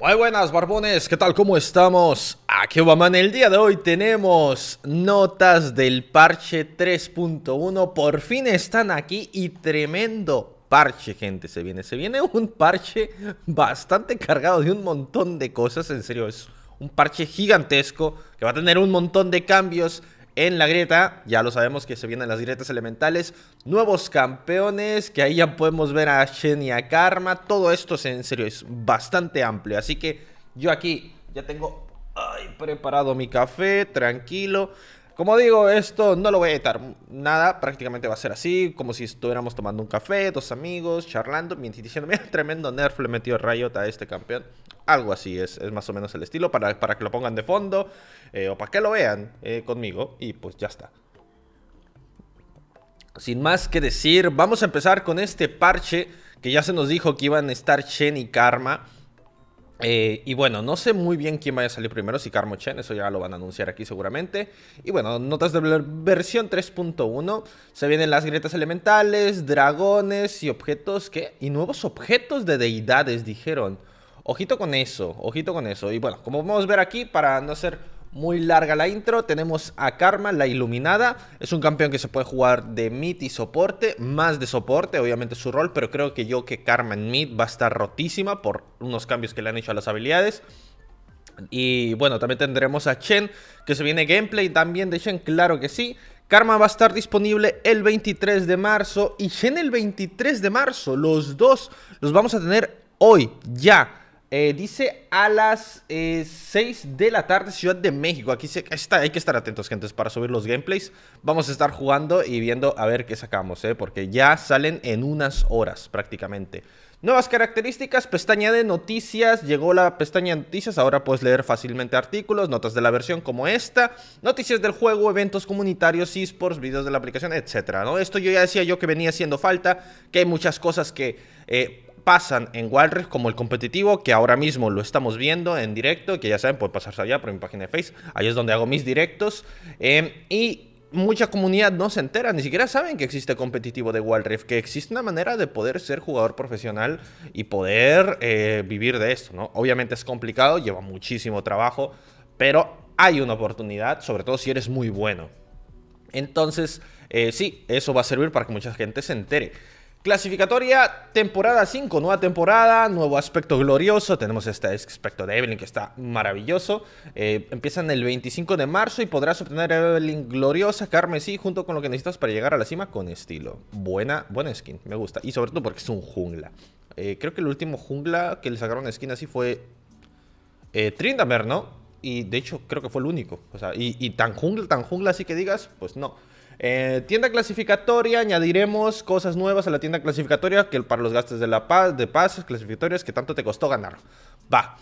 Muy buenas, barbones, ¿qué tal? ¿Cómo estamos? Aquí Ubaman. El día de hoy tenemos notas del parche 3.1. Por fin están aquí y tremendo parche, gente. Se viene un parche bastante cargado de un montón de cosas. En serio, es un parche gigantesco que va a tener un montón de cambios en la grieta. Ya lo sabemos que se vienen las grietas elementales, nuevos campeones, que ahí ya podemos ver a Shen y a Karma. Todo esto es, en serio, es bastante amplio. Así que yo aquí ya tengo preparado mi café, tranquilo. Como digo, esto no lo voy a editar nada, prácticamente va a ser así, como si estuviéramos tomando un café, dos amigos, charlando, diciendo, mira, tremendo nerf, le metió Riot a este campeón. Algo así es más o menos el estilo, para que lo pongan de fondo, o para que lo vean conmigo, y pues ya está. Sin más que decir, vamos a empezar con este parche, que ya se nos dijo que iban a estar Shen y Karma. Y bueno, no sé muy bien quién vaya a salir primero, si Karma o Shen, eso ya lo van a anunciar aquí seguramente. Y bueno, notas de versión 3.1, se vienen las grietas elementales, dragones y objetos que... Y nuevos objetos de deidades, dijeron. Ojito con eso, ojito con eso. Y bueno, como podemos ver aquí, para no ser muy larga la intro, tenemos a Karma, la iluminada. Es un campeón que se puede jugar de mid y soporte, más de soporte, obviamente su rol, pero creo que Karma en mid va a estar rotísima por unos cambios que le han hecho a las habilidades. Y bueno, también tendremos a Shen, que se viene gameplay también de Shen, claro que sí. Karma va a estar disponible el 23 de marzo y Shen el 23 de marzo, los dos los vamos a tener hoy, ya. Dice a las 6 de la tarde, Ciudad de México. Aquí hay que estar atentos, gente, para subir los gameplays. Vamos a estar jugando y viendo a ver qué sacamos, porque ya salen en unas horas prácticamente. Nuevas características, pestaña de noticias. Llegó la pestaña de noticias, ahora puedes leer fácilmente artículos, notas de la versión como esta, noticias del juego, eventos comunitarios, esports, videos de la aplicación, etcétera, ¿no? Esto yo ya decía yo que venía haciendo falta, que hay muchas cosas que... pasan en Wild Rift, como el competitivo, que ahora mismo lo estamos viendo en directo, que ya saben, puede pasarse allá por mi página de Face, ahí es donde hago mis directos, y mucha comunidad no se entera, ni siquiera saben que existe competitivo de Wild Rift, que existe una manera de poder ser jugador profesional y poder vivir de esto, ¿no? Obviamente es complicado, lleva muchísimo trabajo, pero hay una oportunidad, sobre todo si eres muy bueno. Entonces, sí, eso va a servir para que mucha gente se entere. Clasificatoria, temporada 5, nueva temporada, nuevo aspecto glorioso. Tenemos este aspecto de Evelynn que está maravilloso. Empiezan el 25 de marzo y podrás obtener Evelynn Gloriosa Carmesí junto con lo que necesitas para llegar a la cima con estilo. Buena skin, me gusta. Y sobre todo porque es un jungla. Creo que el último jungla que le sacaron skin así fue Tryndamere, ¿no? Y de hecho creo que fue el único. O sea, y tan jungla así que digas, pues no. Tienda clasificatoria, añadiremos cosas nuevas a la tienda clasificatoria que para los gastos de pases clasificatorias que tanto te costó ganar. Va.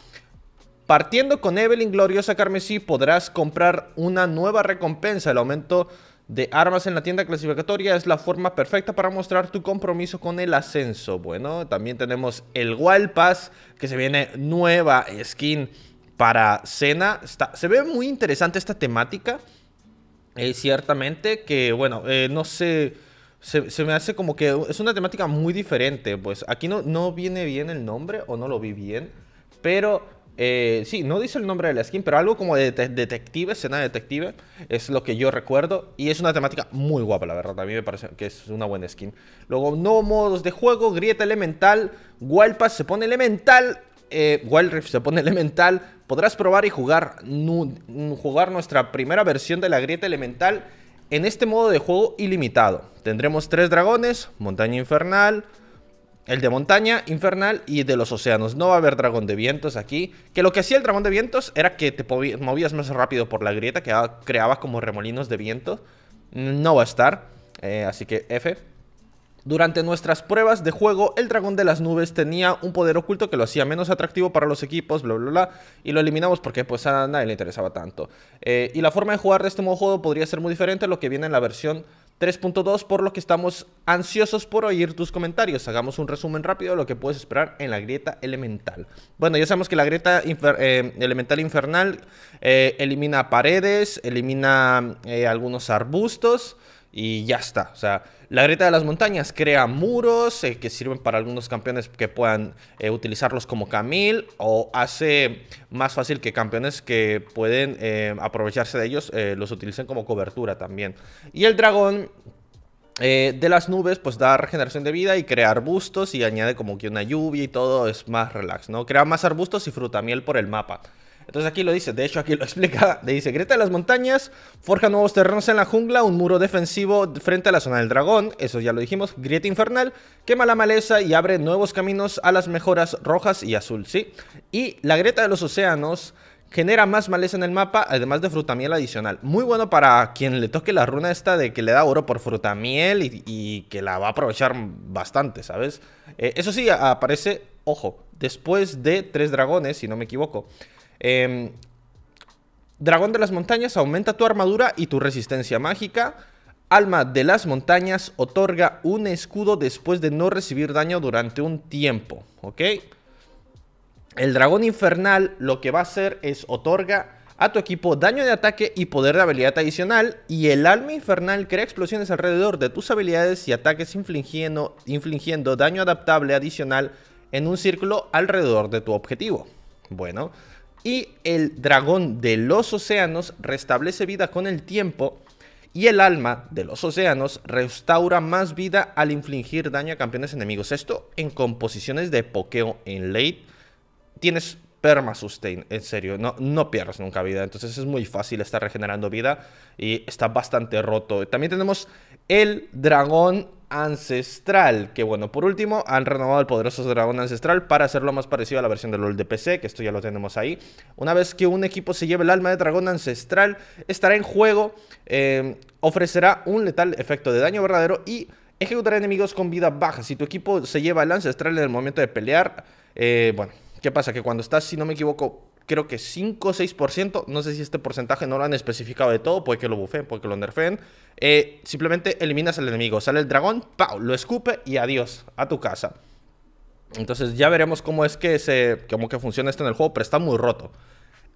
Partiendo con Evelynn Gloriosa Carmesí podrás comprar una nueva recompensa. El aumento de armas en la tienda clasificatoria es la forma perfecta para mostrar tu compromiso con el ascenso. Bueno, también tenemos el Wild Pass, que se viene nueva skin para Senna. Se ve muy interesante esta temática. Ciertamente que, bueno, no sé, se me hace como que es una temática muy diferente. Pues aquí no viene bien el nombre, o no lo vi bien, pero sí, no dice el nombre de la skin, pero algo como de detective, escena de detective, es lo que yo recuerdo. Y es una temática muy guapa, la verdad, a mí me parece que es una buena skin. Luego, nuevos modos de juego, grieta elemental, Wild Pass se pone elemental, Wild Rift se pone elemental. Podrás probar y jugar nuestra primera versión de la grieta elemental en este modo de juego ilimitado. Tendremos 3 dragones, montaña infernal, el de montaña infernal y de los océanos. No va a haber dragón de vientos aquí, que lo que hacía el dragón de vientos era que te movías más rápido por la grieta, que creabas como remolinos de viento. No va a estar, así que F. Durante nuestras pruebas de juego, el dragón de las nubes tenía un poder oculto que lo hacía menos atractivo para los equipos, bla, bla, bla, y lo eliminamos porque pues a nadie le interesaba tanto. Y la forma de jugar de este modo de juego podría ser muy diferente a lo que viene en la versión 3.2, por lo que estamos ansiosos por oír tus comentarios. Hagamos un resumen rápido de lo que puedes esperar en la grieta elemental. Bueno, ya sabemos que la grieta elemental infernal elimina paredes, elimina algunos arbustos. y ya está. O sea, la grieta de las montañas crea muros que sirven para algunos campeones que puedan utilizarlos como Camille, o hace más fácil que campeones que pueden aprovecharse de ellos los utilicen como cobertura también. Y el dragón de las nubes pues da regeneración de vida y crea arbustos y añade como que una lluvia y todo, es más relax, ¿no? Crea más arbustos y frutamiel por el mapa. Entonces aquí lo dice, de hecho aquí lo explica, le dice: grieta de las montañas, forja nuevos terrenos en la jungla, un muro defensivo frente a la zona del dragón, eso ya lo dijimos. Grieta infernal, quema la maleza y abre nuevos caminos a las mejoras rojas y azul, ¿sí? Y la grieta de los océanos genera más maleza en el mapa, además de frutamiel adicional. Muy bueno para quien le toque la runa esta de que le da oro por frutamiel y que la va a aprovechar bastante, ¿sabes? Eso sí, aparece, ojo, después de 3 dragones, si no me equivoco. Dragón de las montañas aumenta tu armadura y tu resistencia mágica. Alma de las montañas otorga un escudo después de no recibir daño durante un tiempo, ¿ok? El dragón infernal lo que va a hacer es otorga a tu equipo daño de ataque y poder de habilidad adicional. Y el alma infernal crea explosiones alrededor de tus habilidades y ataques infligiendo daño adaptable adicional en un círculo alrededor de tu objetivo. Bueno, y el dragón de los océanos restablece vida con el tiempo. Y el alma de los océanos restaura más vida al infligir daño a campeones enemigos. Esto en composiciones de pokeo en late. Tienes permasustain, en serio, no pierdes nunca vida. Entonces es muy fácil estar regenerando vida y está bastante roto. También tenemos el dragón ancestral, que bueno, por último han renovado el poderoso dragón ancestral para hacerlo más parecido a la versión de LoL de PC, que esto ya lo tenemos ahí. Una vez que un equipo se lleve el alma de dragón ancestral, estará en juego, ofrecerá un letal efecto de daño verdadero y ejecutará enemigos con vida baja. Si tu equipo se lleva el ancestral en el momento de pelear, bueno, ¿qué pasa? Que cuando estás, si no me equivoco, creo que 5 o 6%, no sé si este porcentaje no lo han especificado de todo, puede que lo buffen, puede que lo nerfeen, simplemente eliminas al enemigo, sale el dragón, ¡pau!, lo escupe y adiós, a tu casa. Entonces ya veremos cómo es que cómo que funciona esto en el juego, pero está muy roto.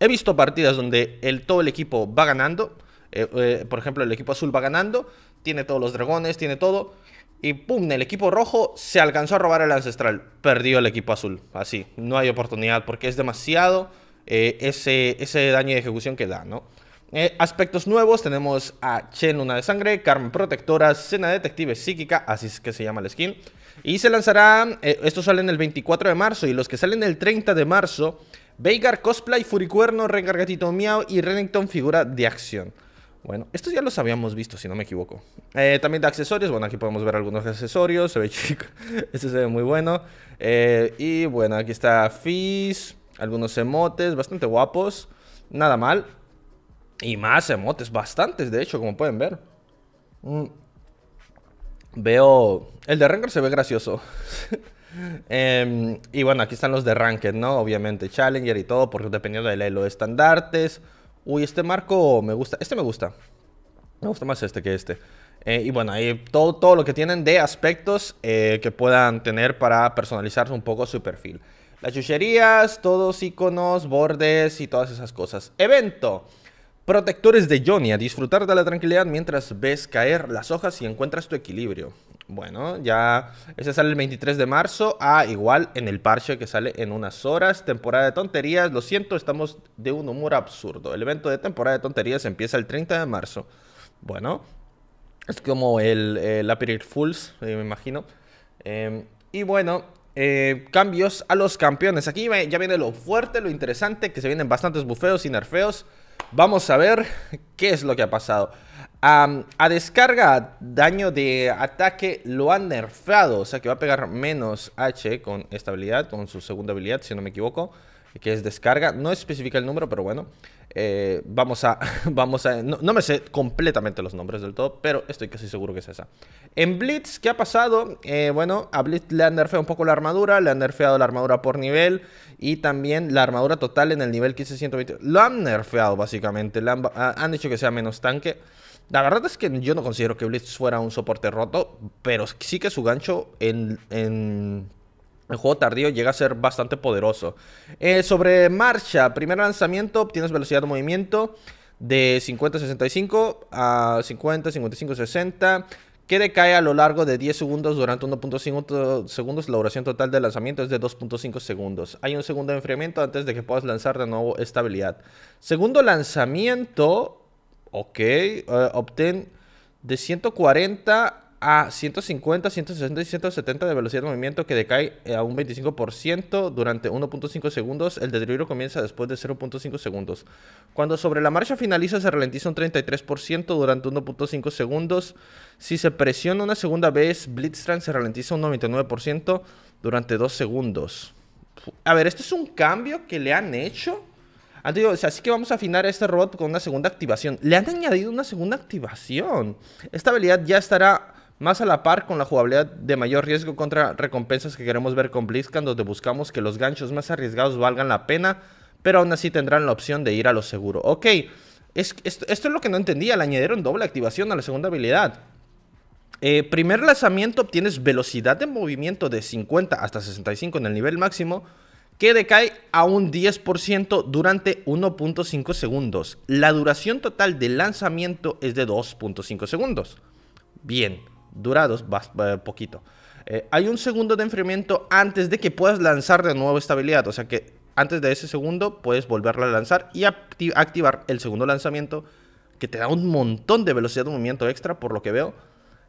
He visto partidas donde todo el equipo va ganando, por ejemplo el equipo azul va ganando, tiene todos los dragones, tiene todo, y pum, el equipo rojo se alcanzó a robar el ancestral, perdió el equipo azul, así, no hay oportunidad porque es demasiado ese daño de ejecución que da, ¿no? Aspectos nuevos, tenemos a Shen, Luna de Sangre, Karma Protectora, Senna Detective Psíquica, así es que se llama la skin. Y se lanzará, esto sale el 24 de marzo y los que salen el 30 de marzo, Veigar Cosplay, Furicuerno, Rengargatito Miao y Renekton Figura de Acción. Bueno, estos ya los habíamos visto, si no me equivoco. También de accesorios, bueno, aquí podemos ver algunos accesorios, se ve chico, este se ve muy bueno. Y bueno, aquí está Fizz, algunos emotes, bastante guapos, nada mal. Y más emotes, bastantes de hecho, como pueden ver. Veo... el de Rengar se ve gracioso. Y bueno, aquí están los de Ranked, ¿no? Obviamente Challenger y todo, porque dependiendo del elo, estandartes... Uy, este marco me gusta. Este me gusta. Me gusta más este que este. Y bueno, ahí todo lo que tienen de aspectos que puedan tener para personalizar un poco su perfil. Las chucherías, todos iconos, bordes y todas esas cosas. Evento. Protectores de Johnny. A disfrutar de la tranquilidad mientras ves caer las hojas y encuentras tu equilibrio. Bueno, ya... este sale el 23 de marzo. Ah, igual en el parche que sale en unas horas. Temporada de tonterías. Lo siento, estamos de un humor absurdo. El evento de temporada de tonterías empieza el 30 de marzo. Bueno, es como el April Fools, me imagino. Y bueno, cambios a los campeones. Aquí ya viene lo fuerte, lo interesante, que se vienen bastantes bufeos y nerfeos. Vamos a ver qué es lo que ha pasado. A descarga, daño de ataque lo han nerfeado. O sea que va a pegar menos H con esta habilidad, con su segunda habilidad, si no me equivoco, que es descarga. No especifica el número, pero bueno. No me sé completamente los nombres del todo, pero estoy casi seguro que es esa. En Blitz, ¿qué ha pasado? Bueno, a Blitz le han nerfeado un poco la armadura. Le han nerfeado la armadura por nivel. Y también la armadura total en el nivel 15-120. Lo han nerfeado básicamente. Han hecho que sea menos tanque. La verdad es que yo no considero que Blitz fuera un soporte roto, pero sí que su gancho en el juego tardío llega a ser bastante poderoso. Sobre marcha, primer lanzamiento, obtienes velocidad de movimiento. de 50-65 a 50-55-60, que decae a lo largo de 10 segundos durante 1.5 segundos. La duración total del lanzamiento es de 2.5 segundos. Hay un segundo de enfriamiento antes de que puedas lanzar de nuevo esta habilidad. Segundo lanzamiento, ok, obtén de 140 a 150, 160 y 170 de velocidad de movimiento, que decae a un 25% durante 1.5 segundos. El deterioro comienza después de 0.5 segundos. Cuando sobre la marcha finaliza, se ralentiza un 33% durante 1.5 segundos. Si se presiona una segunda vez, Blitzcrank se ralentiza un 99% durante 2 segundos. A ver, esto es un cambio que le han hecho. O sea, así que vamos a afinar a este robot con una segunda activación. Le han añadido una segunda activación. Esta habilidad ya estará más a la par con la jugabilidad de mayor riesgo contra recompensas que queremos ver con Blitzcrank, donde buscamos que los ganchos más arriesgados valgan la pena, pero aún así tendrán la opción de ir a lo seguro. Ok, esto es lo que no entendía, le añadieron doble activación a la segunda habilidad. Primer lanzamiento, obtienes velocidad de movimiento de 50 hasta 65 en el nivel máximo, que decae a un 10% durante 1.5 segundos. La duración total del lanzamiento es de 2.5 segundos. Bien. Durados, poquito. Hay un segundo de enfriamiento antes de que puedas lanzar de nuevo esta habilidad. O sea que antes de ese segundo puedes volverla a lanzar y activar el segundo lanzamiento, que te da un montón de velocidad de movimiento extra, por lo que veo,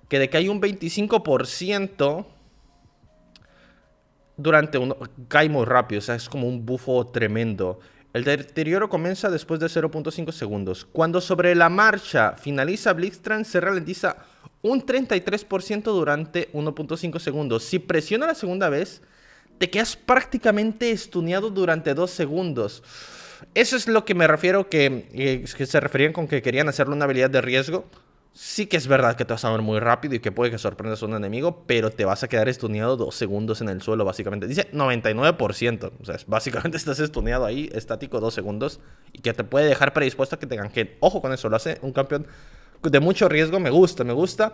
que decae un 25% durante uno. Cae muy rápido, o sea, es como un bufo tremendo. El deterioro comienza después de 0.5 segundos. Cuando sobre la marcha finaliza, Blitzcrank se ralentiza un 33% durante 1.5 segundos. Si presiona la segunda vez, te quedas prácticamente stuneado durante 2 segundos. Eso es lo que me refiero, que se referían con que querían hacerle una habilidad de riesgo. Sí que es verdad que te vas a mover muy rápido y que puede que sorprendas a un enemigo, pero te vas a quedar stuneado 2 segundos en el suelo, básicamente. Dice 99%. O sea, básicamente estás stuneado ahí, estático 2 segundos, y que te puede dejar predispuesto a que te ganquen. Ojo con eso, lo hace un campeón de mucho riesgo. Me gusta, me gusta.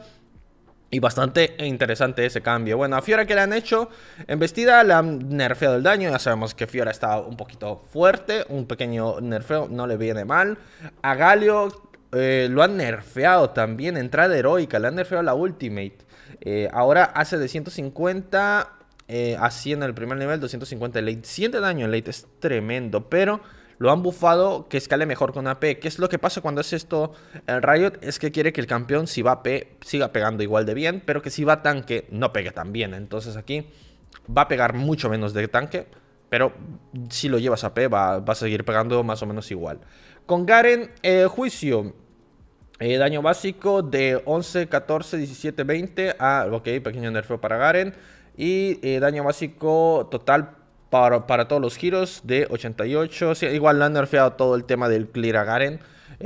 Y bastante interesante ese cambio. Bueno, a Fiora, que le han hecho embestida, le han nerfeado el daño. Ya sabemos que Fiora está un poquito fuerte, un pequeño nerfeo no le viene mal. A Galio lo han nerfeado también, entrada heroica, le han nerfeado la ultimate. Ahora hace de 150 a 100 en el primer nivel, 250 en late. 100 de daño en late es tremendo, pero lo han bufado que escale mejor con AP. ¿Qué es lo que pasa cuando hace esto el Riot? Es que quiere que el campeón, si va AP, siga pegando igual de bien, pero que si va tanque, no pegue tan bien. Entonces aquí va a pegar mucho menos de tanque, pero si lo llevas AP va a seguir pegando más o menos igual. Con Garen, juicio. Daño básico de 11, 14, 17, 20. Ah, ok, pequeño nerfeo para Garen. Y daño básico total para todos los giros de 88, sí. Igual le han nerfeado todo el tema del clear a Garen.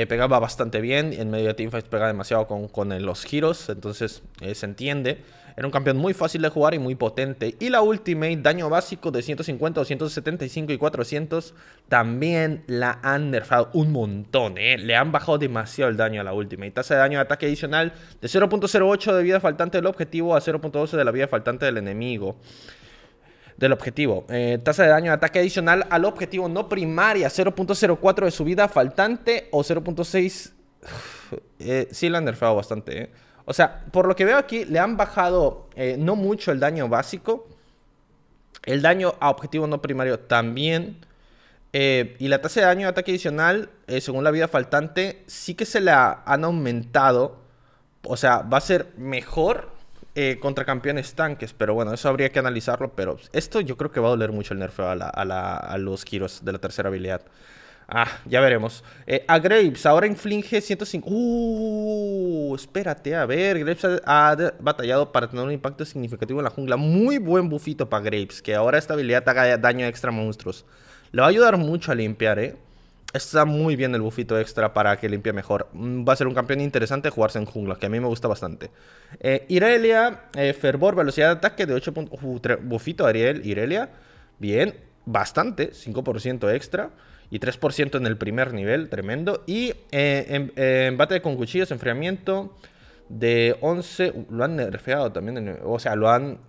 Pegaba bastante bien, en medio de teamfights pegaba demasiado con los giros. Entonces se entiende. Era un campeón muy fácil de jugar y muy potente. Y la ultimate, daño básico de 150, 275 y 400. También la han nerfeado un montón, le han bajado demasiado el daño a la ultimate. Tasa de daño de ataque adicional de 0.08 de vida faltante del objetivo a 0.12 de la vida faltante del enemigo. Del objetivo. Tasa de daño de ataque adicional al objetivo no primaria, 0.04 de su vida faltante o 0.6. Sí le han nerfeado bastante, O sea, por lo que veo aquí, le han bajado no mucho el daño básico. El daño a objetivo no primario también. Y la tasa de daño de ataque adicional, según la vida faltante, sí que se la han aumentado. O sea, va a ser mejor contra campeones tanques, pero bueno, eso habría que analizarlo. Pero esto yo creo que va a doler mucho el nerfeo a los giros de la tercera habilidad. Ya veremos. A Graves, ahora inflige 105. Espérate, a ver. Graves ha batallado para tener un impacto significativo en la jungla. Muy buen bufito para Graves, que ahora esta habilidad haga daño extra a monstruos. Le va a ayudar mucho a limpiar, Está muy bien el bufito extra para que limpie mejor. Va a ser un campeón interesante jugarse en jungla, que a mí me gusta bastante. Irelia, fervor, velocidad de ataque de 8 puntos. Bufito Ariel, Irelia. Bien, bastante, 5% extra y 3% en el primer nivel, tremendo. Y embate con cuchillos, enfriamiento de 11. Lo han nerfeado también, o sea, lo han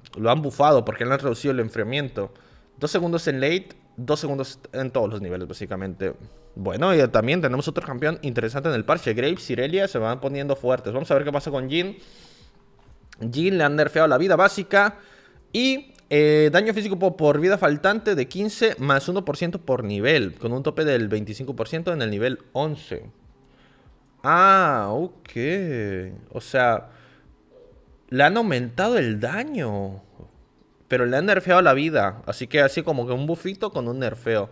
bufado porque le han reducido el enfriamiento. 2 segundos en late 2 segundos en todos los niveles, básicamente. Bueno, y también tenemos otro campeón interesante en el parche. Graves y Irelia se van poniendo fuertes. Vamos a ver qué pasa con Jhin. Jhin le han nerfeado la vida básica y daño físico por vida faltante de 15 más 1% por nivel, con un tope del 25% en el nivel 11. Ah, ok. O sea, le han aumentado el daño, pero le han nerfeado la vida. Así que así como que un bufito con un nerfeo.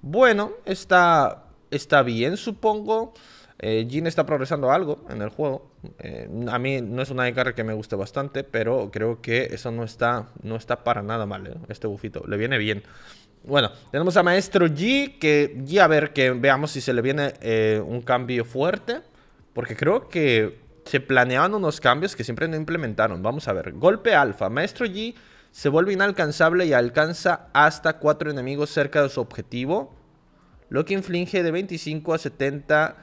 Bueno, está bien, supongo. Jhin está progresando algo en el juego. A mí no es una carry que me guste bastante, pero creo que eso no está para nada mal, ¿eh? Este bufito le viene bien. Bueno, tenemos a Maestro Yi, que ya a ver, que veamos si se le viene un cambio fuerte, porque creo que se planeaban unos cambios que siempre no implementaron. Vamos a ver. Golpe alfa. Maestro Yi se vuelve inalcanzable y alcanza hasta 4 enemigos cerca de su objetivo, lo que inflige de 25 a 70,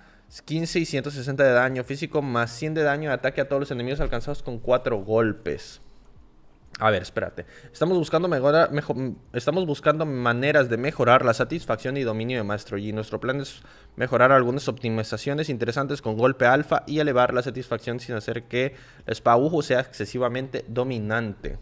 15 y 160 de daño físico, más 100 de daño de ataque a todos los enemigos alcanzados con 4 golpes. A ver, espérate. Estamos buscando maneras de mejorar la satisfacción y dominio de Maestro Yi. Nuestro plan es mejorar algunas optimizaciones interesantes con golpe alfa y elevar la satisfacción sin hacer que el Spaújo sea excesivamente dominante.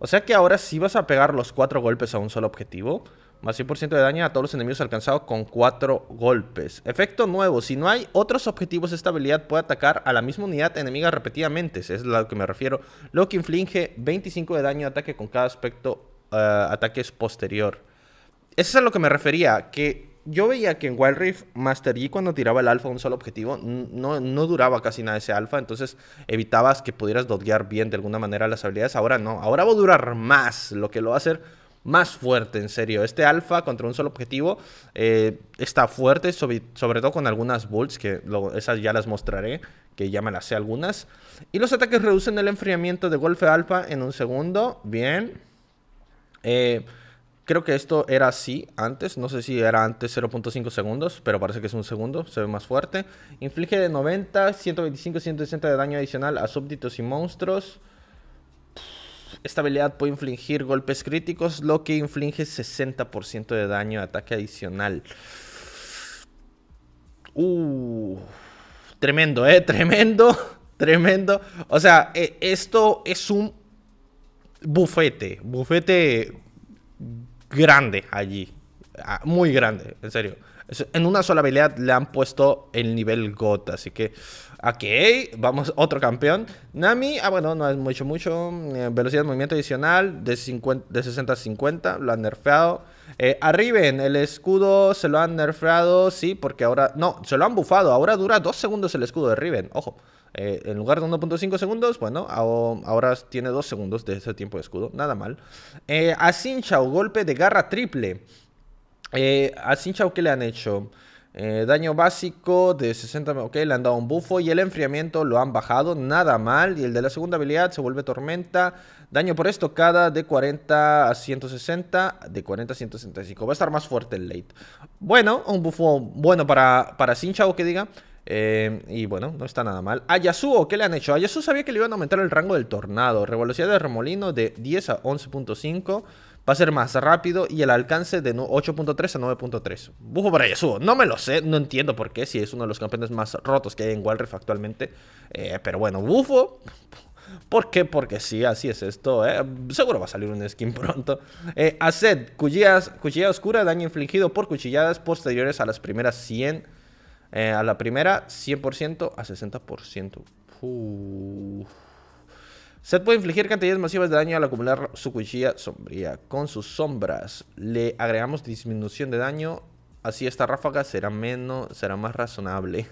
O sea que ahora sí vas a pegar los 4 golpes a un solo objetivo. Más 100% de daño a todos los enemigos alcanzados con 4 golpes. Efecto nuevo. Si no hay otros objetivos, esta habilidad puede atacar a la misma unidad enemiga repetidamente. Es a lo que me refiero. Lo que inflige 25 de daño de ataque con cada aspecto ataques posterior. Eso es a lo que me refería. Que yo veía que en Wild Rift, Master Yi cuando tiraba el alfa a un solo objetivo, no duraba casi nada ese alfa. Entonces evitabas que pudieras dodgear bien de alguna manera las habilidades. Ahora no, ahora va a durar más, lo que lo va a hacer más fuerte, en serio. Este alfa contra un solo objetivo está fuerte, sobre todo con algunas builds, que esas ya las mostraré, que ya me las sé algunas. Y los ataques reducen el enfriamiento de golpe alfa en un segundo. Bien. Creo que esto era así antes, no sé si era antes 0.5 segundos, pero parece que es un segundo, se ve más fuerte. Inflige de 90, 125, 160 de daño adicional a súbditos y monstruos. Esta habilidad puede infligir golpes críticos, lo que inflige 60% de daño de ataque adicional. Tremendo, tremendo, tremendo. O sea, esto es un bufete grande allí, muy grande, en serio. En una sola habilidad le han puesto el nivel GOT, así que ok, vamos, otro campeón. Nami, bueno, no es mucho, velocidad de movimiento adicional de 60 a 50, lo han nerfeado. A Riven, el escudo se lo han nerfeado, sí, porque ahora, no, se lo han bufado, ahora dura 2 segundos el escudo de Riven, ojo. En lugar de 1.5 segundos, bueno, ahora tiene 2 segundos de ese tiempo de escudo, nada mal. A Xinchao, golpe de garra triple. A Xinchao, ¿qué le han hecho? Daño básico de 60, ok, le han dado un bufo y el enfriamiento lo han bajado, nada mal. Y el de la segunda habilidad se vuelve tormenta, daño por estocada de 40 a 160, de 40 a 165, va a estar más fuerte el late. Bueno, un bufo bueno para Xinchao, que diga. Y bueno, no está nada mal. A Yasuo, ¿qué le han hecho? A Yasuo sabía que le iban a aumentar el rango del tornado. Velocidad de remolino de 10 a 11.5. Va a ser más rápido y el alcance de 8.3 a 9.3. Bufo para Yasuo. No me lo sé, no entiendo por qué, si es uno de los campeones más rotos que hay en Wild Rift actualmente. Pero bueno, bufo. ¿Por qué? Porque sí, así es esto, ¿eh? Seguro va a salir un skin pronto. A Zed, cuchillada oscura, daño infligido por cuchilladas posteriores a las primeras 100. A la primera, 100% a 60%. Sett puede infligir cantidades masivas de daño al acumular su cuchilla sombría. Con sus sombras le agregamos disminución de daño. Así esta ráfaga será más razonable.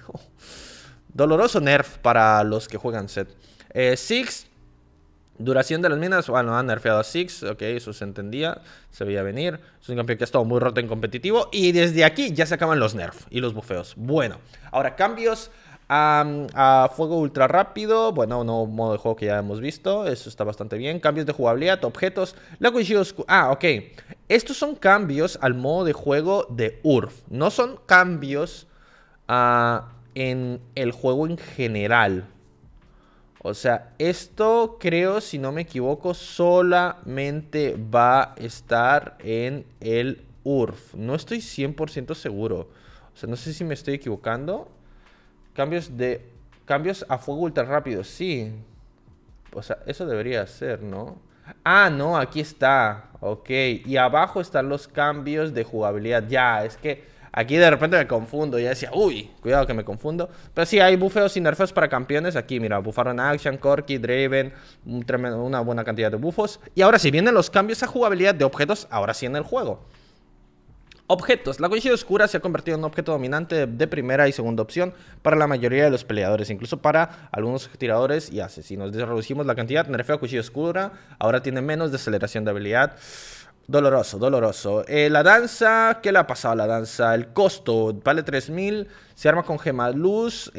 Doloroso nerf para los que juegan Sett. Six, duración de las minas. Bueno, han nerfeado a Six. Ok, eso se entendía, se veía venir. Es un campeón que ha estado muy roto en competitivo. Y desde aquí ya se acaban los nerfs y los bufeos. Bueno, ahora cambios a fuego ultra rápido. Bueno, no modo de juego que ya hemos visto. Eso está bastante bien. Cambios de jugabilidad, objetos. La cuchilla oscura. Ok. Estos son cambios al modo de juego de URF. No son cambios en el juego en general. O sea, esto creo, si no me equivoco, solamente va a estar en el Urf. No estoy 100% seguro. O sea, no sé si me estoy equivocando. Cambios a fuego ultra rápido, sí. O sea, eso debería ser, ¿no? Ah, no, aquí está. Ok, y abajo están los cambios de jugabilidad. Ya, es que aquí de repente me confundo. Ya decía, uy, cuidado que me confundo. Pero sí, hay bufeos y nerfeos para campeones. Aquí, mira, bufaron a Akshan, Corki, Draven, una buena cantidad de bufos. Y ahora sí, vienen los cambios a jugabilidad de objetos, ahora sí en el juego. Objetos. La Cuchilla Oscura se ha convertido en un objeto dominante de primera y segunda opción para la mayoría de los peleadores, incluso para algunos tiradores y asesinos. Reducimos la cantidad, nerfeo Cuchilla Oscura, ahora tiene menos desaceleración de habilidad. Doloroso, doloroso. La danza, ¿qué le ha pasado a la danza? El costo, vale 3000, se arma con gema luz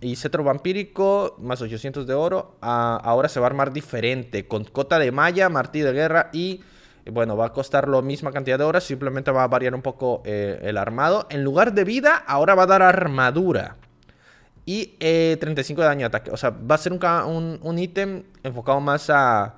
y cetro vampírico, más 800 de oro. Ahora se va a armar diferente, con cota de malla, martillo de guerra y... Bueno, va a costar la misma cantidad de horas, simplemente va a variar un poco el armado. En lugar de vida, ahora va a dar armadura. Y 35 de daño de ataque. O sea, va a ser un ítem enfocado más a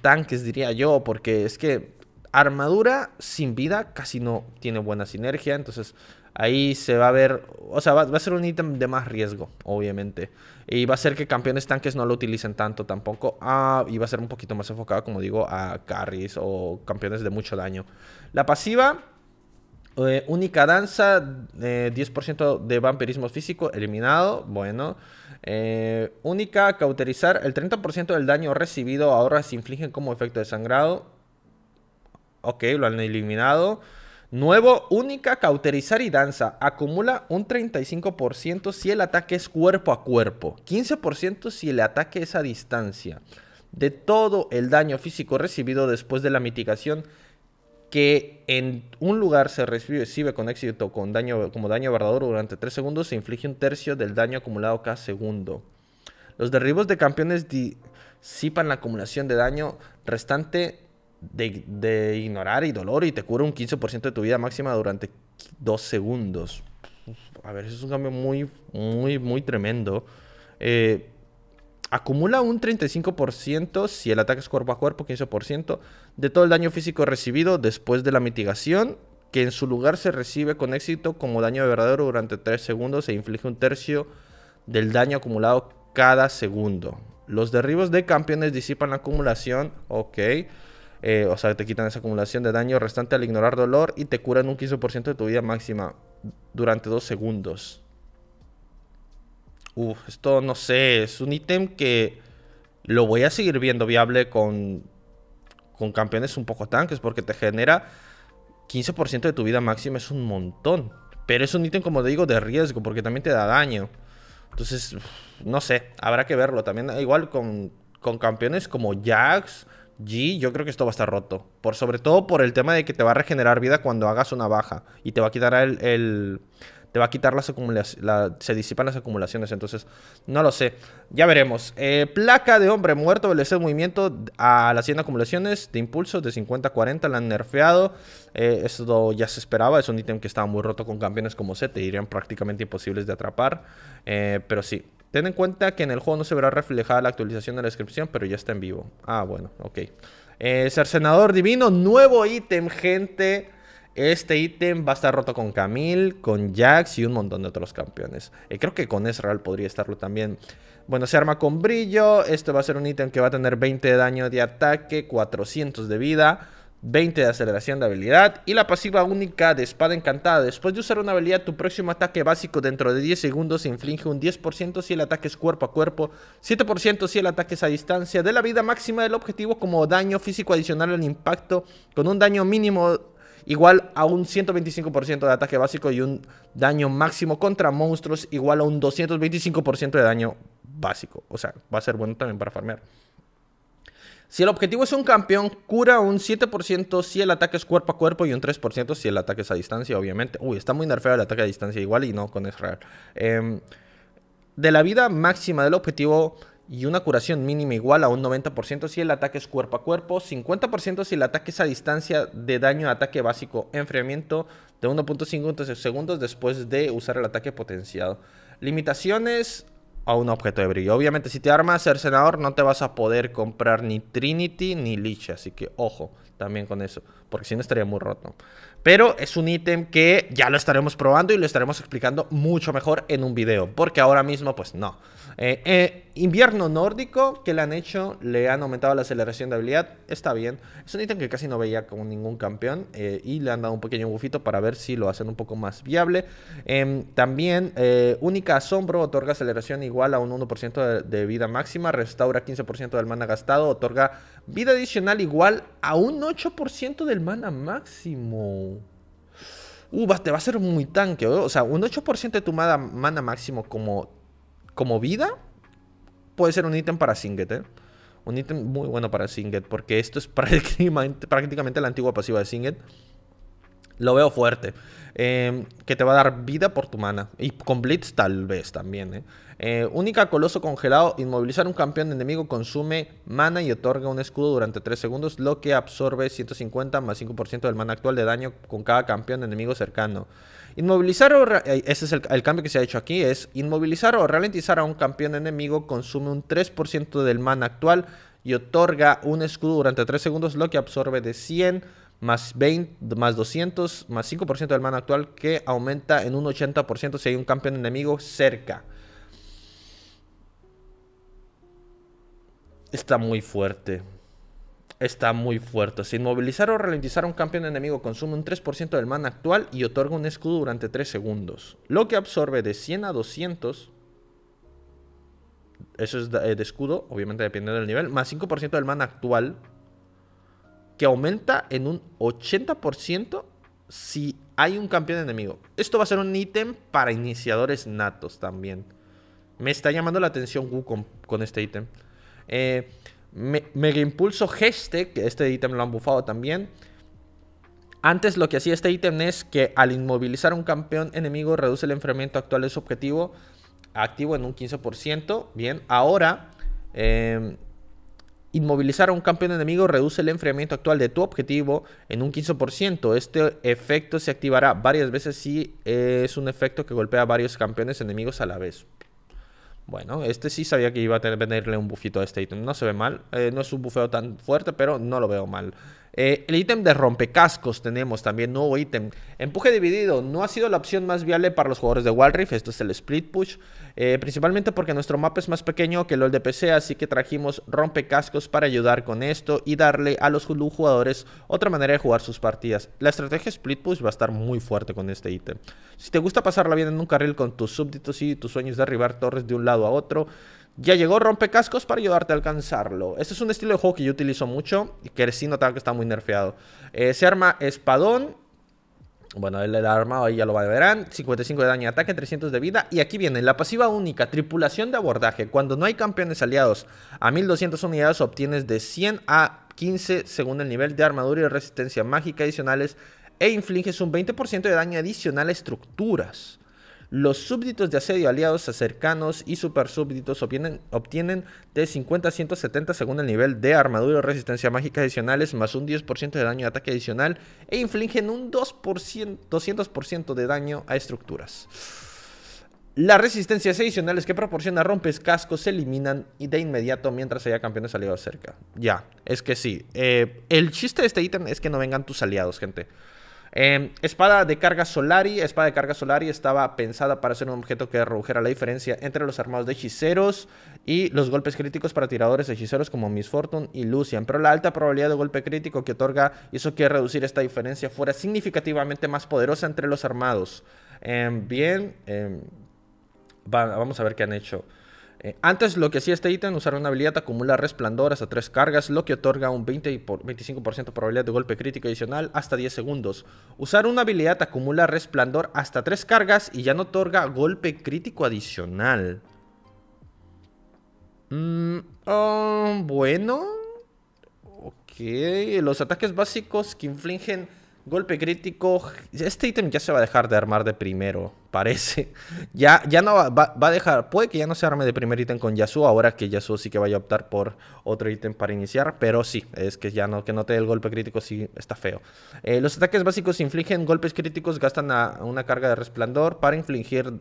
tanques, diría yo. Porque es que armadura sin vida casi no tiene buena sinergia. Entonces ahí se va a ver... O sea, va a ser un ítem de más riesgo, obviamente. Y va a ser que campeones tanques no lo utilicen tanto tampoco. Y va a ser un poquito más enfocado, como digo, a carries o campeones de mucho daño. La pasiva... única danza, 10% de vampirismo físico eliminado, bueno. Única cauterizar, el 30% del daño recibido ahora se inflige como efecto de sangrado. Ok, lo han eliminado. Nuevo, única, cauterizar y danza. Acumula un 35% si el ataque es cuerpo a cuerpo. 15% si el ataque es a distancia. De todo el daño físico recibido después de la mitigación que en un lugar se recibe con éxito con daño, como daño verdadero durante 3 segundos, se inflige un tercio del daño acumulado cada segundo. Los derribos de campeones disipan la acumulación de daño restante de ignorar y dolor y te cura un 15% de tu vida máxima durante 2 segundos. A ver, eso es un cambio muy, muy, muy tremendo. Acumula un 35% si el ataque es cuerpo a cuerpo, 15% de todo el daño físico recibido después de la mitigación, que en su lugar se recibe con éxito como daño verdadero durante 3 segundos, se inflige un tercio del daño acumulado cada segundo. Los derribos de campeones disipan la acumulación, ok. O sea, te quitan esa acumulación de daño restante al ignorar dolor y te curan un 15% de tu vida máxima durante 2 segundos. Uf, esto no sé, es un ítem que lo voy a seguir viendo viable con campeones un poco tanques, porque te genera 15% de tu vida máxima, es un montón. Pero es un ítem, como te digo, de riesgo, porque también te da daño. Entonces, uf, no sé, habrá que verlo. También igual con campeones como Jax... G, yo creo que esto va a estar roto. Sobre todo por el tema de que te va a regenerar vida cuando hagas una baja. Y te va a quitar te va a quitar las acumulaciones. Se disipan las acumulaciones. Entonces, no lo sé. Ya veremos. Placa de hombre muerto. Velocidad de movimiento a las 100 acumulaciones de impulso de 50 a 40. La han nerfeado. Esto ya se esperaba. Es un ítem que estaba muy roto con campeones como Sett. Te irían prácticamente imposibles de atrapar. Pero sí. Ten en cuenta que en el juego no se verá reflejada la actualización de la descripción, pero ya está en vivo. Ah, bueno, ok. Cercenador Divino, nuevo ítem, gente. Este ítem va a estar roto con Camille, con Jax y un montón de otros campeones. Creo que con Ezreal podría estarlo también. Bueno, se arma con brillo. Esto va a ser un ítem que va a tener 20 de daño de ataque, 400 de vida, 20 de aceleración de habilidad y la pasiva única de espada encantada. Después de usar una habilidad, tu próximo ataque básico dentro de 10 segundos se inflige un 10% si el ataque es cuerpo a cuerpo, 7% si el ataque es a distancia de la vida máxima del objetivo como daño físico adicional al impacto, con un daño mínimo igual a un 125% de ataque básico y un daño máximo contra monstruos igual a un 225% de daño básico. O sea, va a ser bueno también para farmear. Si el objetivo es un campeón, cura un 7% si el ataque es cuerpo a cuerpo y un 3% si el ataque es a distancia, obviamente. Uy, está muy nerfeado el ataque a distancia igual y no con Ezreal. De la vida máxima del objetivo y una curación mínima igual a un 90% si el ataque es cuerpo a cuerpo, 50% si el ataque es a distancia de daño de ataque básico, enfriamiento de 1.5 segundos después de usar el ataque potenciado. Limitaciones... a un objeto de brillo. Obviamente, si te armas Cercenador, no te vas a poder comprar ni Trinity ni Lich, así que ojo. también con eso, porque si no estaría muy roto. Pero es un ítem que ya lo estaremos probando y lo estaremos explicando mucho mejor en un video, porque ahora mismo pues no. Invierno nórdico, que le han hecho, le han aumentado la aceleración de habilidad, está bien. Es un ítem que casi no veía con ningún campeón, y le han dado un pequeño bufito para ver si lo hacen un poco más viable. También única asombro, otorga aceleración igual a un 1% de vida máxima, restaura 15% del mana gastado, otorga vida adicional igual a un 8% del mana máximo. Te va a ser muy tanque, ¿eh? O sea, un 8% de tu mana máximo como vida puede ser un ítem para Singed, ¿eh? Un ítem muy bueno para Singed, porque esto es prácticamente la antigua pasiva de Singed. Lo veo fuerte. Que te va a dar vida por tu mana. Y con Blitz tal vez también, ¿eh? Única coloso congelado. Inmovilizar un campeón enemigo consume mana y otorga un escudo durante 3 segundos. Lo que absorbe 150 más 5% del mana actual de daño con cada campeón enemigo cercano. Inmovilizar o... Ese es el cambio que se ha hecho aquí. Es inmovilizar o ralentizar a un campeón enemigo. Consume un 3% del mana actual y otorga un escudo durante 3 segundos. Lo que absorbe de 100... más 20, más 200, más 5% del mana actual, que aumenta en un 80% si hay un campeón enemigo cerca. Está muy fuerte. Está muy fuerte. Si inmovilizar o ralentizar a un campeón enemigo consume un 3% del mana actual y otorga un escudo durante 3 segundos. Lo que absorbe de 100 a 200... Eso es de escudo, obviamente dependiendo del nivel. Más 5% del mana actual... que aumenta en un 80% si hay un campeón enemigo. Esto va a ser un ítem para iniciadores natos también. Me está llamando la atención Wu con este ítem. Mega Impulso Geste, que este ítem lo han bufado también. Antes lo que hacía este ítem es que al inmovilizar a un campeón enemigo reduce el enfriamiento actual de su objetivo activo en un 15%. Bien, ahora... inmovilizar a un campeón enemigo reduce el enfriamiento actual de tu objetivo en un 15%. Este efecto se activará varias veces si es un efecto que golpea a varios campeones enemigos a la vez. Bueno, este sí sabía que iba a tenerle un bufito a este ítem. No se ve mal. No es un bufeo tan fuerte, pero no lo veo mal. El ítem de rompecascos tenemos también, nuevo ítem. Empuje dividido no ha sido la opción más viable para los jugadores de Wild Rift. Esto es el split push, principalmente porque nuestro mapa es más pequeño que el de PC, así que trajimos rompecascos para ayudar con esto y darle a los jugadores otra manera de jugar sus partidas. La estrategia split push va a estar muy fuerte con este ítem. Si te gusta pasarla bien en un carril con tus súbditos y tus sueños de derribar torres de un lado a otro, ya llegó rompecascos para ayudarte a alcanzarlo. Este es un estilo de juego que yo utilizo mucho y que sí notaba que está muy nerfeado. Se arma espadón. Bueno, el armado ahí ya lo verán. 55 de daño de ataque, 300 de vida. Y aquí viene la pasiva única, tripulación de abordaje. Cuando no hay campeones aliados a 1200 unidades, obtienes de 100 a 15 según el nivel de armadura y resistencia mágica adicionales, e infliges un 20% de daño adicional a estructuras. Los súbditos de asedio, aliados, cercanos y super súbditos obtienen de 50 a 170 según el nivel de armadura o resistencia mágica adicionales, más un 10% de daño de ataque adicional, e infligen un 200% de daño a estructuras. Las resistencias adicionales que proporciona rompecascos se eliminan de inmediato mientras haya campeones aliados cerca. Ya, es que sí. El chiste de este ítem es que no vengan tus aliados, gente. Espada de carga Solari. Espada de carga Solari estaba pensada para ser un objeto que redujera la diferencia entre los armados de hechiceros y los golpes críticos para tiradores de hechiceros como Miss Fortune y Lucian, pero la alta probabilidad de golpe crítico que otorga hizo que reducir esta diferencia fuera significativamente más poderosa entre los armados. Vamos a ver qué han hecho. Antes lo que hacía este ítem, usar una habilidad acumula resplandor hasta 3 cargas, lo que otorga un 25% de probabilidad de golpe crítico adicional hasta 10 segundos. Usar una habilidad acumula resplandor hasta 3 cargas y ya no otorga golpe crítico adicional. Bueno. Ok, los ataques básicos que infligen golpe crítico. Este ítem ya se va a dejar de armar de primero, parece. Ya no va a dejar. Puede que ya no se arme de primer ítem con Yasuo, ahora que Yasuo sí que vaya a optar por otro ítem para iniciar. Pero sí, es que ya no, que no te dé el golpe crítico, sí está feo. Los ataques básicos infligen golpes críticos, gastan una carga de resplandor para infligir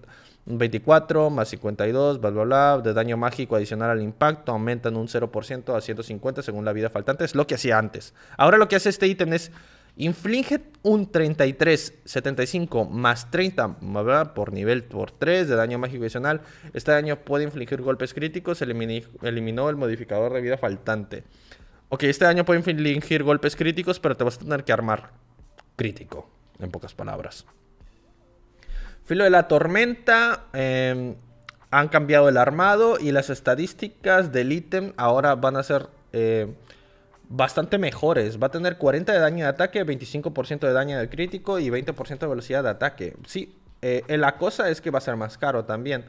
24 más 52, bla, bla, bla, de daño mágico adicional al impacto, aumentan un 0% a 150 según la vida faltante, es lo que hacía antes. Ahora lo que hace este ítem es, inflige un 33, 75 más 30, bla, bla, por nivel por 3 de daño mágico adicional, este daño puede infligir golpes críticos, eliminó el modificador de vida faltante. Ok, este daño puede infligir golpes críticos, pero te vas a tener que armar crítico, en pocas palabras. Filo de la tormenta, han cambiado el armado y las estadísticas del ítem ahora van a ser bastante mejores. Va a tener 40 de daño de ataque, 25% de daño de crítico y 20% de velocidad de ataque. Sí, la cosa es que va a ser más caro también,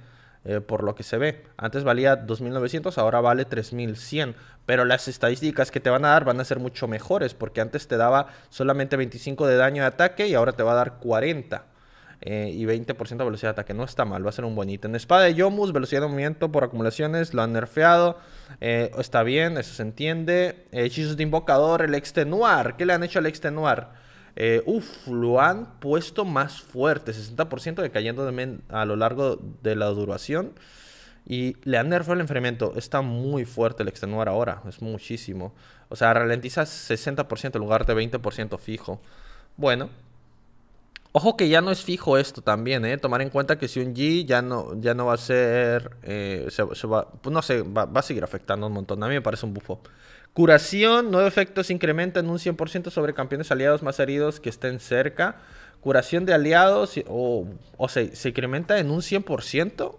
por lo que se ve. Antes valía 2.900, ahora vale 3.100. Pero las estadísticas que te van a dar van a ser mucho mejores, porque antes te daba solamente 25 de daño de ataque y ahora te va a dar 40. Y 20% de velocidad de ataque, no está mal, va a ser un buen ítem. Espada de Yomus, velocidad de movimiento por acumulaciones, lo han nerfeado, está bien, eso se entiende. Hechizos de invocador, el extenuar, ¿qué le han hecho al extenuar? Lo han puesto más fuerte, 60% decayendo a lo largo de la duración. Y le han nerfeado el enfriamiento, está muy fuerte el extenuar ahora, es muchísimo. O sea, ralentiza 60% en lugar de 20% fijo. Bueno. Ojo que ya no es fijo esto también, ¿eh? Tomar en cuenta que si un Yi ya no va a ser... va a seguir afectando un montón. A mí me parece un bufo. Curación, nuevo efecto se incrementa en un 100% sobre campeones aliados más heridos que estén cerca. Curación de aliados, se incrementa en un 100%.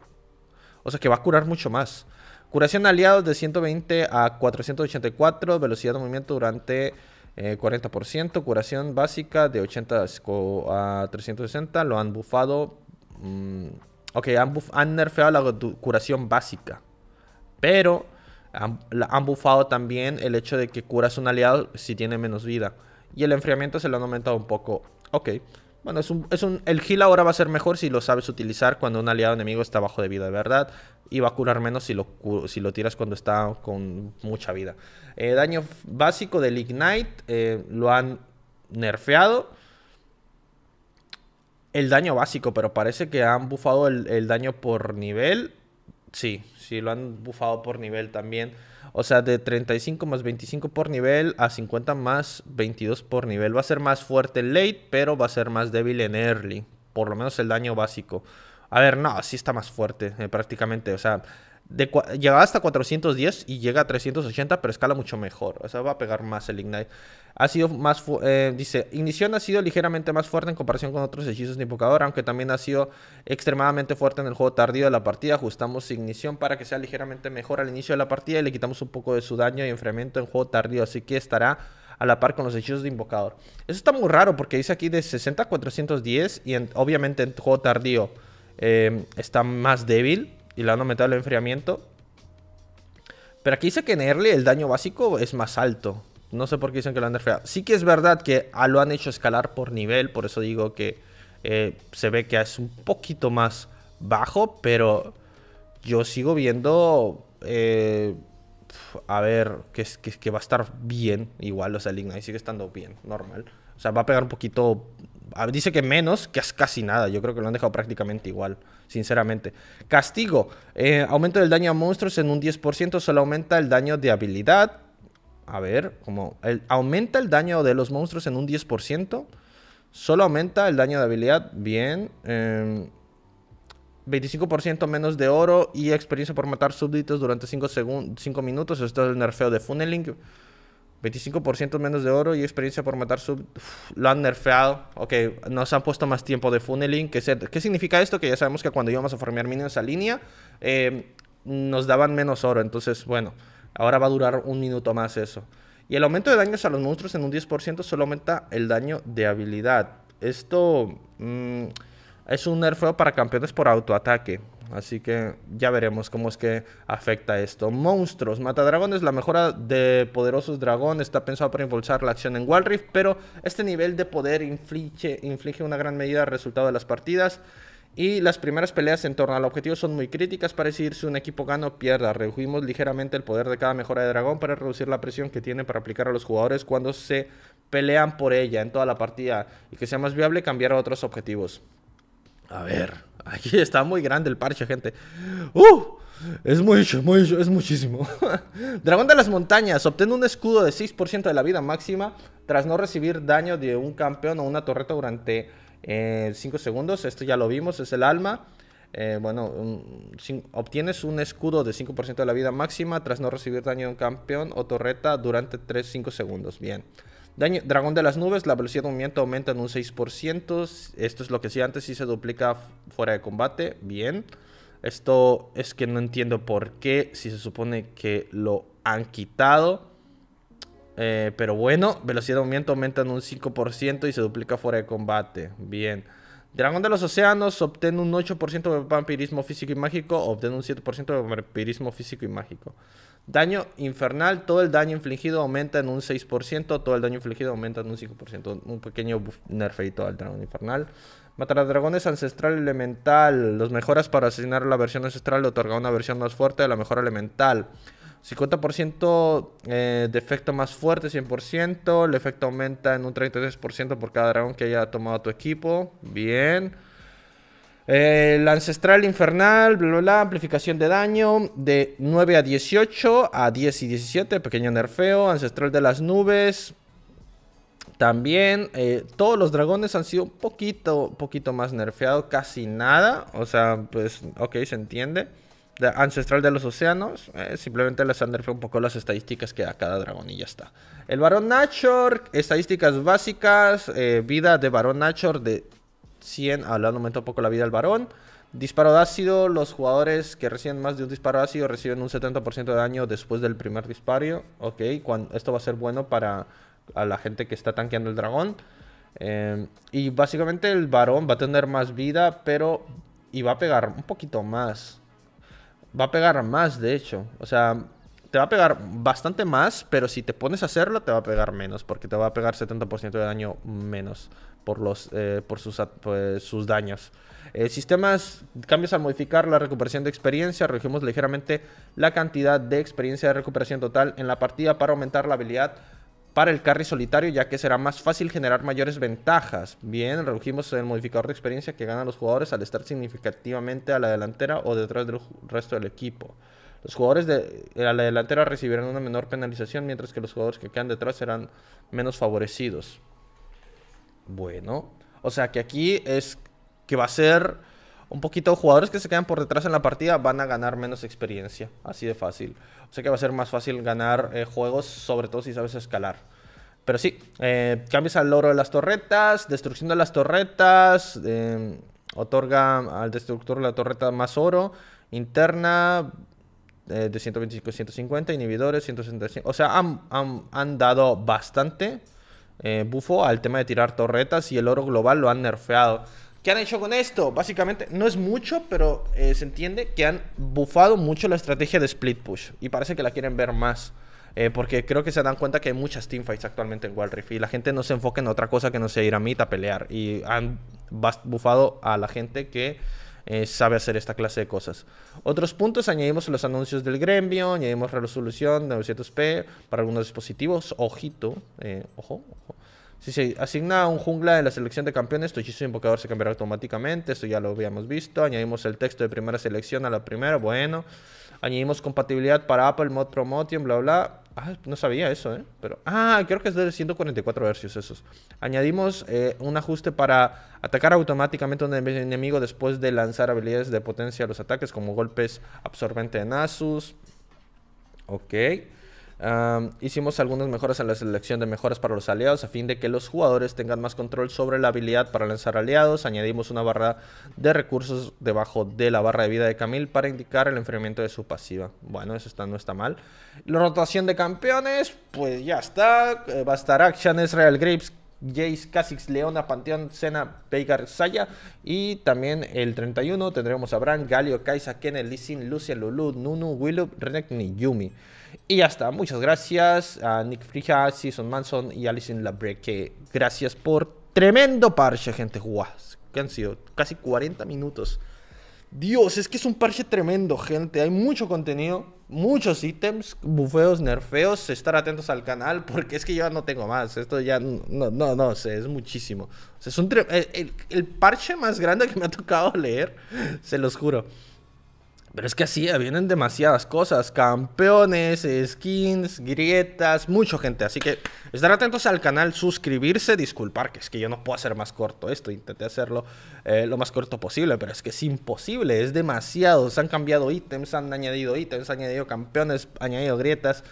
O sea que va a curar mucho más. Curación de aliados de 120 a 484, velocidad de movimiento durante... 40%, curación básica de 80 a 360, lo han bufado. Han nerfeado la curación básica, pero han bufado también el hecho de que curas un aliado si tiene menos vida. Y el enfriamiento se lo han aumentado un poco. Ok, bueno, el heal ahora va a ser mejor si lo sabes utilizar cuando un aliado enemigo está bajo de vida, de verdad. Y va a curar menos si lo tiras cuando está con mucha vida. Daño básico del Ignite. Lo han nerfeado. El daño básico. Pero parece que han bufado el daño por nivel. Sí, lo han bufado por nivel también. O sea, de 35 más 25 por nivel a 50 más 22 por nivel. Va a ser más fuerte en late, pero va a ser más débil en early. Por lo menos el daño básico. A ver, no, sí está más fuerte, prácticamente, o sea, llegaba hasta 410 y llega a 380, pero escala mucho mejor, o sea, va a pegar más el Ignite. Ha sido más, dice, Ignición ha sido ligeramente más fuerte en comparación con otros hechizos de invocador, aunque también ha sido extremadamente fuerte en el juego tardío de la partida. Ajustamos Ignición para que sea ligeramente mejor al inicio de la partida y le quitamos un poco de su daño y enfriamiento en juego tardío, así que estará a la par con los hechizos de invocador. Eso está muy raro porque dice aquí de 60 a 410 y obviamente en juego tardío. Está más débil y le han aumentado el enfriamiento. Pero aquí dice que en early el daño básico es más alto. No sé por qué dicen que lo han nerfeado. Sí que es verdad que lo han hecho escalar por nivel. Por eso digo que se ve que es un poquito más bajo. Pero yo sigo viendo... a ver, que va a estar bien igual. O sea, el Ignite sigue estando bien, normal. O sea, va a pegar un poquito... Dice que menos, que es casi nada. Yo creo que lo han dejado prácticamente igual, sinceramente. Castigo. Aumento del daño a monstruos en un 10%. Solo aumenta el daño de habilidad. A ver, como... aumenta el daño de los monstruos en un 10%. Solo aumenta el daño de habilidad. Bien. 25% menos de oro y experiencia por matar súbditos durante 5 minutos. Esto es el nerfeo de Funneling. 25% menos de oro y experiencia por matar lo han nerfeado. Ok, nos han puesto más tiempo de funneling. ¿Qué significa esto? Que ya sabemos que cuando íbamos a farmear minions a línea, nos daban menos oro. Entonces, bueno, ahora va a durar un minuto más eso. Y el aumento de daños a los monstruos en un 10% solo aumenta el daño de habilidad. Esto es un nerfeo para campeones por autoataque. Así que ya veremos cómo es que afecta esto. Monstruos, matadragones, la mejora de poderosos dragón está pensado para impulsar la acción en Wild Rift, pero este nivel de poder inflige una gran medida el resultado de las partidas y las primeras peleas en torno al objetivo son muy críticas para decidir si un equipo gana o pierda. Redujimos ligeramente el poder de cada mejora de dragón para reducir la presión que tiene para aplicar a los jugadores cuando se pelean por ella en toda la partida y que sea más viable cambiar a otros objetivos. A ver, aquí está muy grande el parche, gente. Es mucho, es muchísimo. Dragón de las montañas. Obtén un escudo de 6% de la vida máxima tras no recibir daño de un campeón o una torreta durante 5 segundos. Esto ya lo vimos, es el alma. Obtienes un escudo de 5% de la vida máxima tras no recibir daño de un campeón o torreta durante 3-5 segundos. Bien. Dragón de las nubes, la velocidad de movimiento aumenta en un 6%. Esto es lo que sí antes, sí se duplica fuera de combate. Bien. Esto es que no entiendo por qué, si se supone que lo han quitado. Pero bueno, velocidad de movimiento aumenta en un 5% y se duplica fuera de combate. Bien. Dragón de los océanos, obtén un 8% de vampirismo físico y mágico, obtén un 7% de vampirismo físico y mágico. Daño infernal, todo el daño infligido aumenta en un 6%, todo el daño infligido aumenta en un 5%. Un pequeño nerfeito al dragón infernal. Matar a dragones ancestral elemental. Los mejoras para asesinar la versión ancestral otorga una versión más fuerte de la mejora elemental. 50% de efecto más fuerte, 100%. El efecto aumenta en un 33% por cada dragón que haya tomado tu equipo. Bien. El ancestral infernal, bla, bla, bla, amplificación de daño de 9 a 18, a 10 y 17, pequeño nerfeo. Ancestral de las nubes, también todos los dragones han sido un poquito más nerfeados, casi nada. O sea, pues, ok, se entiende. Ancestral de los océanos, simplemente les han nerfeado un poco las estadísticas que da cada dragón y ya está. El varón Nashor, estadísticas básicas, vida de varón Nashor de 100, aumenta un poco la vida del varón. Disparo de ácido, los jugadores que reciben más de un disparo de ácido reciben un 70% de daño después del primer disparo. Ok, esto va a ser bueno para a la gente que está tanqueando el dragón. Y básicamente el varón va a tener más vida, pero... y va a pegar un poquito más. Va a pegar más, de hecho. O sea, te va a pegar bastante más, pero si te pones a hacerlo te va a pegar menos, porque te va a pegar 70% de daño menos por sus daños. Sistemas, cambios al modificar la recuperación de experiencia. Redujimos ligeramente la cantidad de experiencia de recuperación total en la partida para aumentar la habilidad para el carry solitario, ya que será más fácil generar mayores ventajas. Bien, redujimos el modificador de experiencia que ganan los jugadores al estar significativamente a la delantera o detrás del resto del equipo. Los jugadores a la delantera recibirán una menor penalización, mientras que los jugadores que quedan detrás serán menos favorecidos. Bueno, o sea que aquí es que va a ser un poquito... jugadores que se quedan por detrás en la partida van a ganar menos experiencia, así de fácil. O sea que va a ser más fácil ganar juegos, sobre todo si sabes escalar. Pero sí, cambios al logro de las torretas, destrucción de las torretas, otorga al destructor de la torreta más oro, interna... de 125, 150, inhibidores, 165. O sea, han dado bastante bufo al tema de tirar torretas, y el oro global lo han nerfeado. ¿Qué han hecho con esto? Básicamente, no es mucho, pero se entiende que han bufado mucho la estrategia de split push, y parece que la quieren ver más. Porque creo que se dan cuenta que hay muchas teamfights actualmente en Wild Rift, y la gente no se enfoca en otra cosa que no sea ir a mid a pelear, y han bufado a la gente que... sabe hacer esta clase de cosas. Otros puntos: añadimos los anuncios del gremio, añadimos resolución 900p para algunos dispositivos. Ojito, ojo. Si se asigna a un jungla de la selección de campeones, tu hechizo invocador se cambiará automáticamente. Esto ya lo habíamos visto. Añadimos el texto de primera selección a la primera. Bueno, añadimos compatibilidad para Apple, Mod Promotion, bla, bla. Ah, no sabía eso, pero... ah, creo que es de 144 hercios esos. Añadimos un ajuste para atacar automáticamente a un enemigo después de lanzar habilidades de potencia a los ataques, como golpes absorbente de Nasus. Ok. Hicimos algunas mejoras en la selección de mejoras para los aliados, a fin de que los jugadores tengan más control sobre la habilidad para lanzar aliados. Añadimos una barra de recursos debajo de la barra de vida de Camille para indicar el enfriamiento de su pasiva. Bueno, eso no está mal. La rotación de campeones, pues ya está. Va a estar Akshan, Ezreal, Graves, Jayce, Kha'Zix, Leona, Pantheon, Senna, Veigar, Saya. Y también el 31 tendremos a Bran, Galio, Kaisa, Kennel, Lee Sin, Lucian, Lulu, Nunu, Willow, Renek, Niyumi. Y ya está. Muchas gracias a Nick Frija, Season Manson y Alison Labreque. Gracias por tremendo parche, gente. Guau, que han sido casi 40 minutos Dios, es que es un parche tremendo, gente. Hay mucho contenido, muchos ítems, bufeos, nerfeos. Estar atentos al canal, porque es que yo no tengo más. Esto ya no sé, es muchísimo. O sea, es el parche más grande que me ha tocado leer, se los juro. Pero es que así vienen demasiadas cosas. Campeones, skins, grietas, mucho, gente. Así que estar atentos al canal, suscribirse, disculpar, que es que yo no puedo hacer más corto esto. Intenté hacerlo lo más corto posible, pero es que es imposible, es demasiado. Se han cambiado ítems, han añadido campeones, han añadido grietas.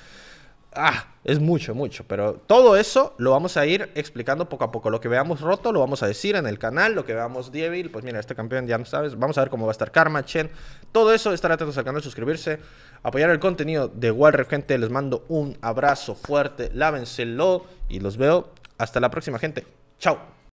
Es mucho, mucho. Pero todo eso lo vamos a ir explicando poco a poco. Lo que veamos roto lo vamos a decir en el canal. Lo que veamos débil, pues mira, este campeón ya no sabes. Vamos a ver cómo va a estar Karma, Shen. Todo eso, estar atentos al canal, suscribirse, apoyar el contenido de Wild Rift, gente. Les mando un abrazo fuerte, lávenselo, y los veo hasta la próxima, gente. Chao.